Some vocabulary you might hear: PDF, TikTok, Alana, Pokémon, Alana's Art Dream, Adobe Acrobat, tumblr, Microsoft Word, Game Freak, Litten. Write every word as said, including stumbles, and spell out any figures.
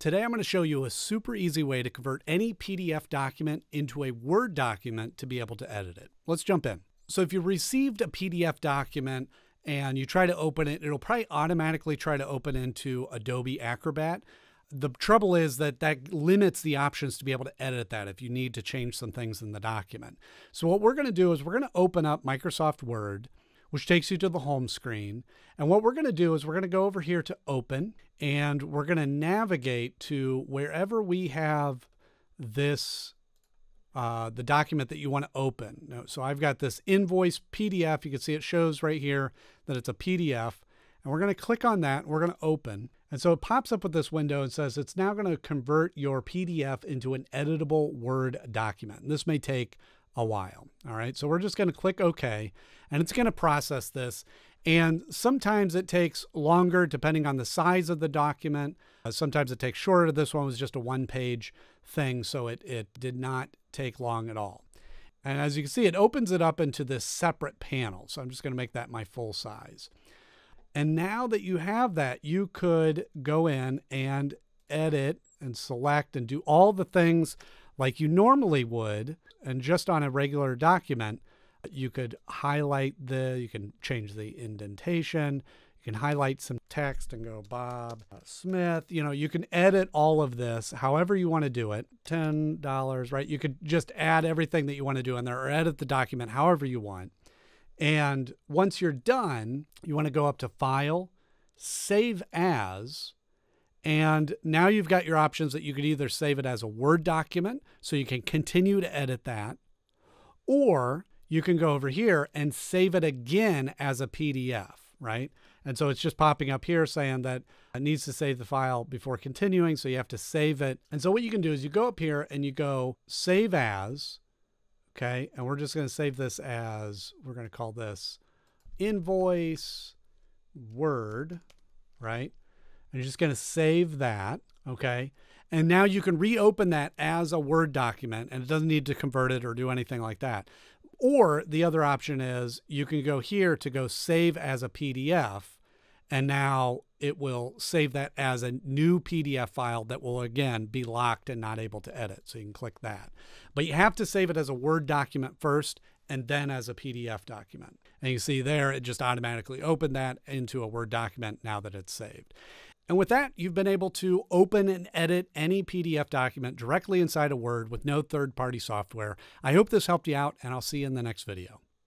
Today I'm going to show you a super easy way to convert any P D F document into a Word document to be able to edit it. Let's jump in. So if you received a P D F document and you try to open it, it'll probably automatically try to open into Adobe Acrobat. The trouble is that that limits the options to be able to edit that if you need to change some things in the document. So what we're going to do is we're going to open up Microsoft Word, which takes you to the home screen. And what we're going to do is we're going to go over here to open, and we're going to navigate to wherever we have this, uh, the document that you want to open. So I've got this invoice P D F. You can see it shows right here that it's a P D F. And we're going to click on that, and we're going to open. And so it pops up with this window and says, it's now going to convert your P D F into an editable Word document. And this may take a while. All right. So we're just going to click OK, and it's going to process this. And sometimes it takes longer depending on the size of the document. Uh, sometimes it takes shorter. This one was just a one page thing, so it, it did not take long at all. And as you can see, it opens it up into this separate panel. So I'm just going to make that my full size. And now that you have that, you could go in and edit and select and do all the things like you normally would. And just on a regular document, you could highlight the, you can change the indentation, you can highlight some text and go Bob Smith. You know, you can edit all of this however you want to do it. ten dollars, right? You could just add everything that you want to do in there or edit the document however you want. And once you're done, you want to go up to File, Save As. And now you've got your options that you could either save it as a Word document, so you can continue to edit that, or you can go over here and save it again as a P D F, right? And so it's just popping up here saying that it needs to save the file before continuing, so you have to save it. And so what you can do is you go up here and you go Save As, okay? And we're just going to save this as, we're going to call this Invoice Word, right? And you're just going to save that, okay? And now you can reopen that as a Word document, and it doesn't need to convert it or do anything like that. Or the other option is you can go here to go Save As a P D F, and now it will save that as a new P D F file that will, again, be locked and not able to edit. So you can click that. But you have to save it as a Word document first and then as a P D F document. And you see there, it just automatically opened that into a Word document now that it's saved. And with that, you've been able to open and edit any P D F document directly inside of Word with no third-party software. I hope this helped you out, and I'll see you in the next video.